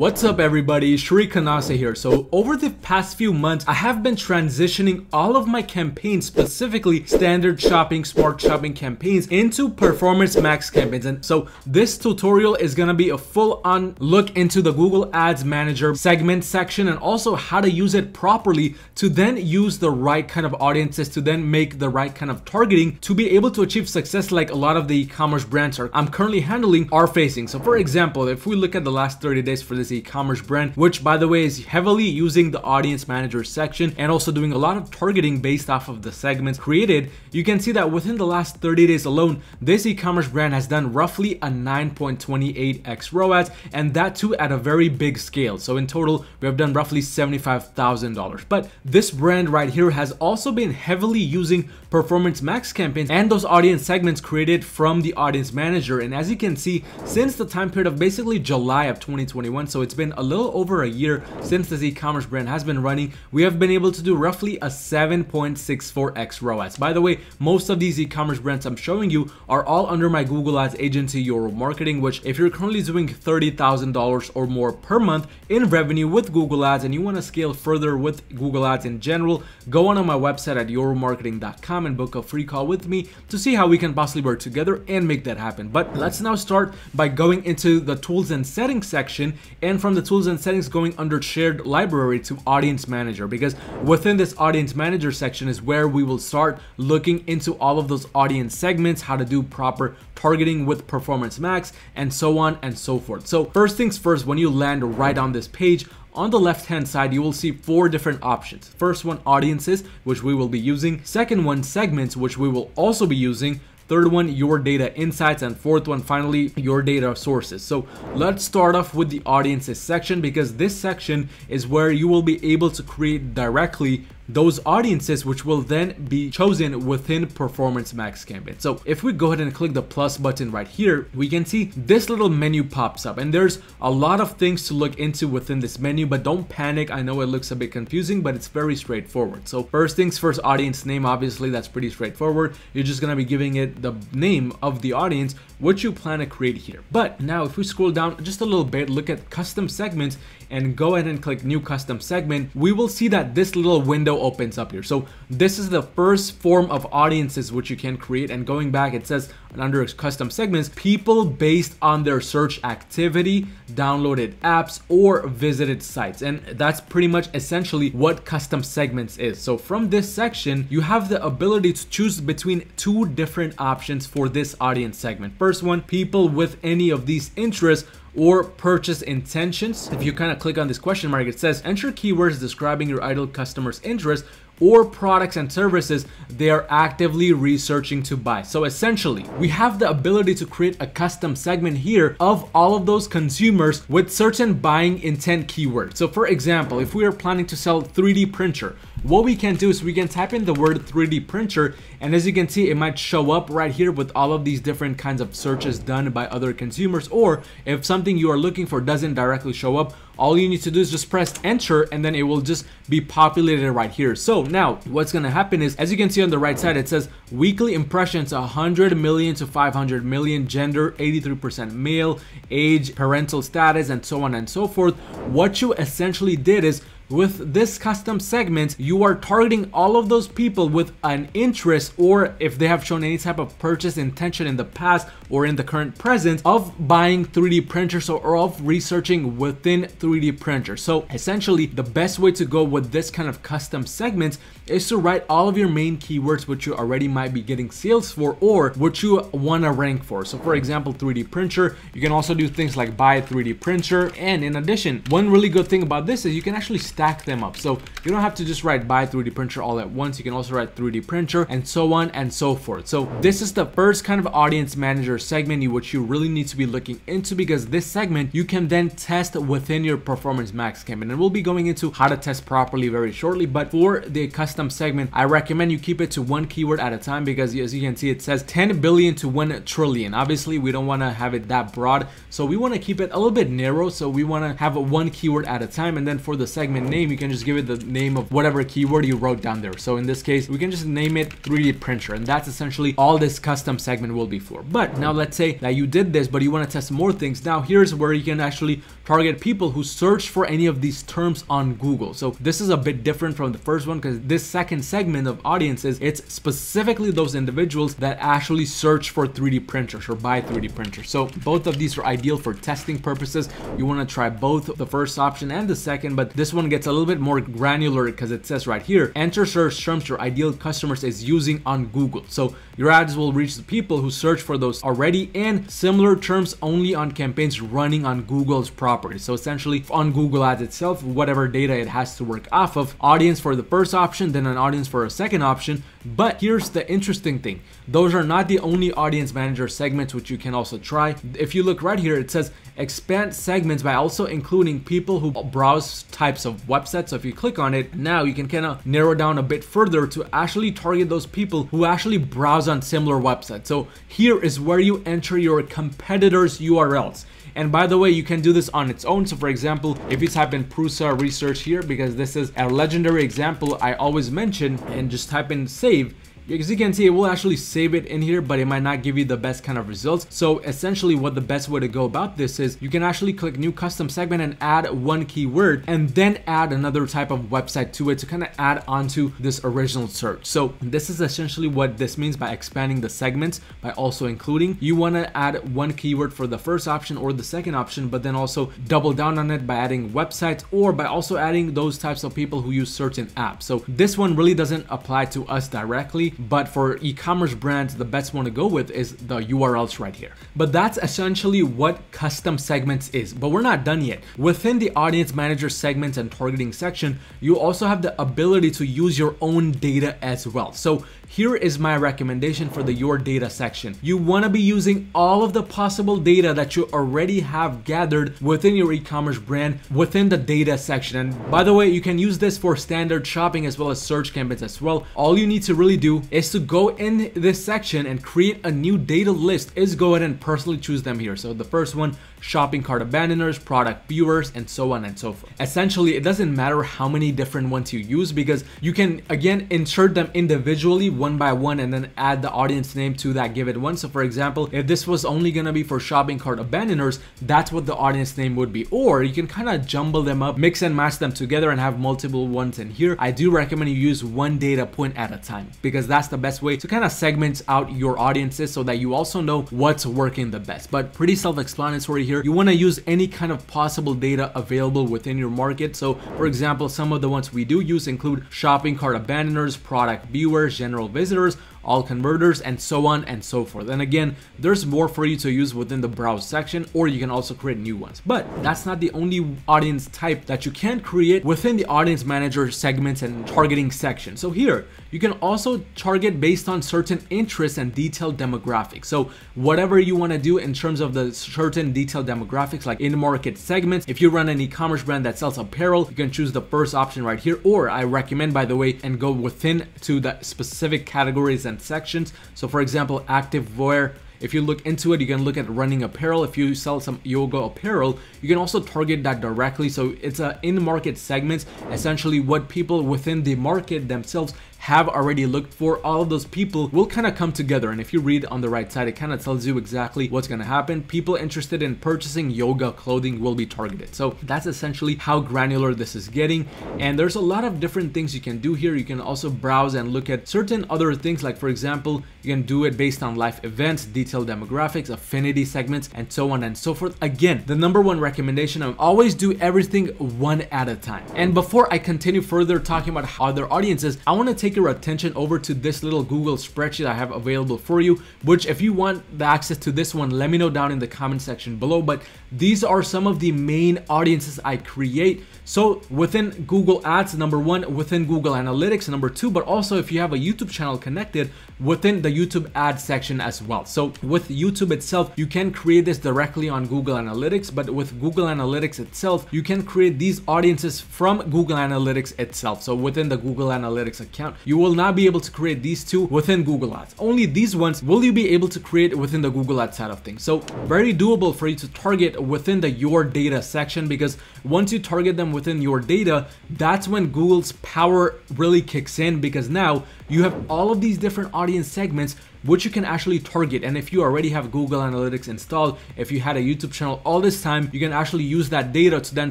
What's up everybody, Shri Kanase here. So over the past few months, I have been transitioning all of my campaigns, specifically standard shopping, smart shopping campaigns, into Performance Max campaigns. And so this tutorial is gonna be a full-on look into the Google Ads Manager segment section and also how to use it properly to then use the right kind of audiences, to then make the right kind of targeting to be able to achieve success like a lot of the e-commerce brands I'm currently handling are facing. So for example, if we look at the last 30 days for this e-commerce brand, which by the way is heavily using the audience manager section and also doing a lot of targeting based off of the segments created, you can see that within the last 30 days alone, this e-commerce brand has done roughly a 9.28x ROAS, and that too at a very big scale. So in total, we have done roughly $75,000. But this brand right here has also been heavily using Performance Max campaigns and those audience segments created from the audience manager. And as you can see, since the time period of basically July of 2021, so it's been a little over a year since this e-commerce brand has been running, we have been able to do roughly a 7.64x ROAS. By the way, most of these e-commerce brands I'm showing you are all under my Google Ads agency, Euro Marketing, which if you're currently doing $30,000 or more per month in revenue with Google Ads and you want to scale further with Google Ads in general, go on my website at euromarketing.com and book a free call with me to see how we can possibly work together and make that happen. But let's now start by going into the tools and settings section, and from the tools and settings going under shared library to audience manager, because within this audience manager section is where we will start looking into all of those audience segments, how to do proper targeting with Performance Max, and so on and so forth. So first things first, when you land right on this page, on the left hand side, you will see four different options. First one, audiences, which we will be using. Second one, segments, which we will also be using. Third one, your data insights, and fourth one, finally, your data sources. So let's start off with the audiences section, because this section is where you will be able to create directly those audiences which will then be chosen within Performance Max campaign. So if we go ahead and click the plus button right here, we can see this little menu pops up, and there's a lot of things to look into within this menu, but don't panic. I know it looks a bit confusing, but it's very straightforward. So first things first, audience name, obviously that's pretty straightforward. You're just gonna be giving it the name of the audience, which you plan to create here. But now if we scroll down just a little bit, look at custom segments and go ahead and click new custom segment, we will see that this little window opens up here. So this is the first form of audiences which you can create, and going back, it says under custom segments, people based on their search activity, downloaded apps, or visited sites. And that's pretty much essentially what custom segments is. So from this section, you have the ability to choose between two different options for this audience segment. First one, people with any of these interests or purchase intentions. If you kind of click on this question mark, it says enter keywords describing your ideal customer's interest or products and services they are actively researching to buy. So essentially, we have the ability to create a custom segment here of all of those consumers with certain buying intent keywords. So for example, if we are planning to sell 3D printer, what we can do is we can type in the word 3D printer, and as you can see, it might show up right here with all of these different kinds of searches done by other consumers. Or if something you are looking for doesn't directly show up, all you need to do is just press enter, and then it will just be populated right here. So now what's gonna happen is, as you can see on the right side, it says weekly impressions 100 million to 500 million, gender 83% male, age, parental status, and so on and so forth. What you essentially did is, with this custom segment, you are targeting all of those people with an interest, or if they have shown any type of purchase intention in the past or in the current present, of buying 3D printers or of researching within 3D printers. So essentially, the best way to go with this kind of custom segment is to write all of your main keywords which you already might be getting sales for or what you want to rank for. So for example, 3D printer, you can also do things like buy a 3D printer. And in addition, one really good thing about this is you can actually stack them up. So you don't have to just write buy 3D printer all at once. You can also write 3D printer and so on and so forth. So this is the first kind of audience manager segment which you really need to be looking into, because this segment you can then test within your Performance Max campaign. And we'll be going into how to test properly very shortly. But for the custom segment, I recommend you keep it to one keyword at a time, because as you can see, it says 10 billion to 1 trillion. Obviously, we don't want to have it that broad. So we want to keep it a little bit narrow. So we want to have one keyword at a time. And then for the segment name, you can just give it the name of whatever keyword you wrote down there. So in this case, we can just name it 3D printer, and that's essentially all this custom segment will be for. But now let's say that you did this, but you want to test more things. Now here's where you can actually target people who search for any of these terms on Google. So this is a bit different from the first one, because this second segment of audiences, it's specifically those individuals that actually search for 3D printers or buy 3D printers. So both of these are ideal for testing purposes. You want to try both the first option and the second, but this one gets a little bit more granular because it says right here, enter search terms your ideal customers is using on Google. So your ads will reach the people who search for those already and similar terms only on campaigns running on Google's property. So essentially on Google Ads itself, whatever data it has to work off of, audience for the first option, then an audience for a second option. But here's the interesting thing. Those are not the only audience manager segments which you can also try. If you look right here, it says expand segments by also including people who browse types of websites. So if you click on it, now you can kind of narrow down a bit further to actually target those people who actually browse on similar websites. So here is where you enter your competitors' URLs. And by the way, you can do this on its own. So for example, if you type in Prusa research here, because this is a legendary example I always mention, and just type in save, as you can see, it will actually save it in here, but it might not give you the best kind of results. So essentially what the best way to go about this is, you can actually click new custom segment and add one keyword and then add another type of website to it to kind of add onto this original search. So this is essentially what this means by expanding the segments by also including. You want to add one keyword for the first option or the second option, but then also double down on it by adding websites or by also adding those types of people who use certain apps. So this one really doesn't apply to us directly, but for e-commerce brands, the best one to go with is the URLs right here. But that's essentially what custom segments is, but we're not done yet. Within the audience manager segments and targeting section, you also have the ability to use your own data as well. So here is my recommendation for the your data section. You want to be using all of the possible data that you already have gathered within your e-commerce brand within the data section. And by the way, you can use this for standard shopping as well as search campaigns as well. All you need to really do is to go in this section and create a new data list, is go ahead and personally choose them here. So the first one, shopping cart abandoners, product viewers, and so on and so forth. Essentially, it doesn't matter how many different ones you use, because you can again insert them individually one by one and then add the audience name to that given one. So for example, if this was only gonna be for shopping cart abandoners, that's what the audience name would be. Or you can kind of jumble them up, mix and match them together and have multiple ones in here. I do recommend you use one data point at a time, because that's the best way to kind of segment out your audiences so that you also know what's working the best. But pretty self-explanatory here. You want to use any kind of possible data available within your market. So for example, some of the ones we do use include shopping cart abandoners, product viewers, general visitors, all converters, and so on and so forth. And again, there's more for you to use within the browse section, or you can also create new ones. But that's not the only audience type that you can create within the audience manager segments and targeting section. So here you can also target based on certain interests and detailed demographics. So whatever you want to do in terms of the certain detailed demographics, like in market segments, if you run an e-commerce brand that sells apparel, you can choose the first option right here, or I recommend, by the way, and go within to the specific categories and sections. So for example, activewear, if you look into it, you can look at running apparel. If you sell some yoga apparel, you can also target that directly. So it's a in-market segments, essentially what people within the market themselves have already looked for. All of those people will kind of come together. And if you read on the right side, it kind of tells you exactly what's going to happen. People interested in purchasing yoga clothing will be targeted. So that's essentially how granular this is getting. And there's a lot of different things you can do here. You can also browse and look at certain other things. Like for example, you can do it based on life events, detailed demographics, affinity segments, and so on and so forth. Again, the number one recommendation of always do everything one at a time. And before I continue further talking about other audiences, I want to take your attention over to this little Google spreadsheet I have available for you, which if you want the access to this one, let me know down in the comment section below. But these are some of the main audiences I create. So within Google Ads, number one, within Google Analytics, number two, but also if you have a YouTube channel connected, within the YouTube ad section as well. So with YouTube itself, you can create this directly on Google Analytics, but with Google Analytics itself, you can create these audiences from Google Analytics itself. So within the Google Analytics account, you will not be able to create these two within Google Ads. Only these ones will you be able to create within the Google Ads side of things. So very doable for you to target within the your data section, because once you target them within your data, that's when Google's power really kicks in, because now you have all of these different audience segments which you can actually target. And if you already have Google Analytics installed, if you had a YouTube channel all this time, you can actually use that data to then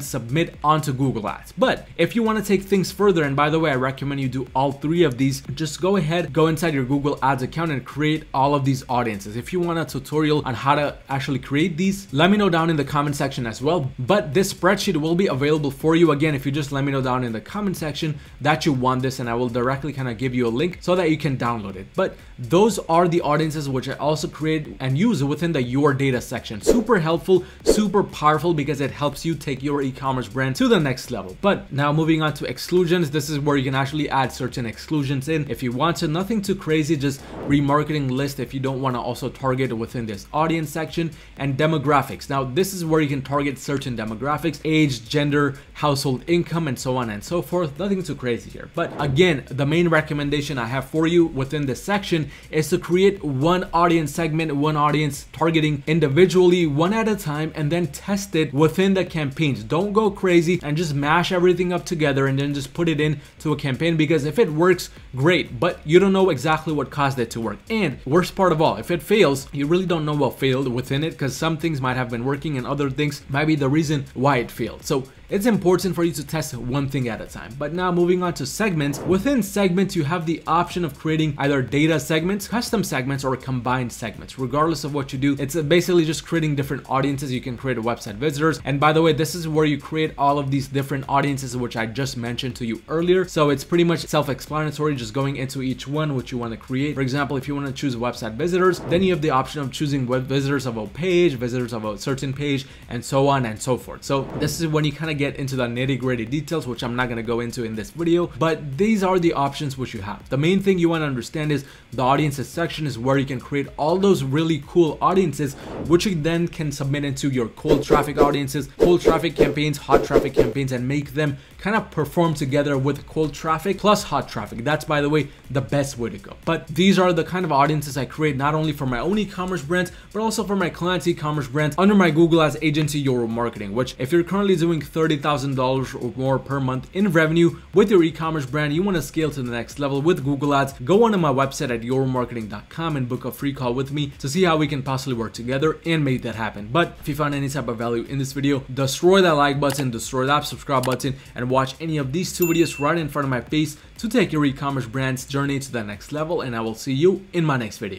submit onto Google Ads. But if you want to take things further, and by the way, I recommend you do all three of these, just go ahead, go inside your Google Ads account and create all of these audiences. If you want a tutorial on how to actually create these, let me know down in the comment section as well. But this spreadsheet will be available for you. Again, if you just let me know down in the comment section that you want this, and I will directly kind of give you a link so that you can download it. But those are the audiences which I also create and use within the your data section. Super helpful, super powerful, because it helps you take your e-commerce brand to the next level. But now moving on to exclusions, this is where you can actually add certain exclusions in if you want to. Nothing too crazy, just remarketing list if you don't want to also target within this audience section, and demographics. Now this is where you can target certain demographics, age, gender, household income, and so on and so forth. Nothing too crazy here. But again, the main recommendation I have for you within this section is to create one audience segment, one audience, targeting individually, one at a time, and then test it within the campaigns. Don't go crazy and just mash everything up together and then just put it into a campaign, because if it works, great, but you don't know exactly what caused it to work. And worst part of all, if it fails, you really don't know what failed within it, because some things might have been working and other things might be the reason why it failed. So it's important for you to test one thing at a time. But now moving on to segments. Within segments, you have the option of creating either data segments, custom segments, or combined segments. Regardless of what you do, it's basically just creating different audiences. You can create website visitors. And by the way, this is where you create all of these different audiences, which I just mentioned to you earlier. So it's pretty much self-explanatory, just going into each one, which you want to create. For example, if you want to choose website visitors, then you have the option of choosing web visitors of a page, visitors of a certain page, and so on and so forth. So this is when you kind of get into the nitty-gritty details, which I'm not going to go into in this video, but these are the options which you have. The main thing you want to understand is the audiences section is where you can create all those really cool audiences, which you then can submit into your cold traffic audiences, cold traffic campaigns, hot traffic campaigns, and make them kind of perform together with cold traffic plus hot traffic. That's, by the way, the best way to go. But these are the kind of audiences I create, not only for my own e-commerce brands, but also for my clients' e-commerce brands under my Google Ads agency, Euro Marketing, which if you're currently doing $30,000 or more per month in revenue with your e-commerce brand, you want to scale to the next level with Google Ads, go onto my website at euromarketing.com and book a free call with me to see how we can possibly work together and make that happen. But if you found any type of value in this video, destroy that like button, destroy that subscribe button, and watch any of these two videos right in front of my face to take your e-commerce brand's journey to the next level. And I will see you in my next video.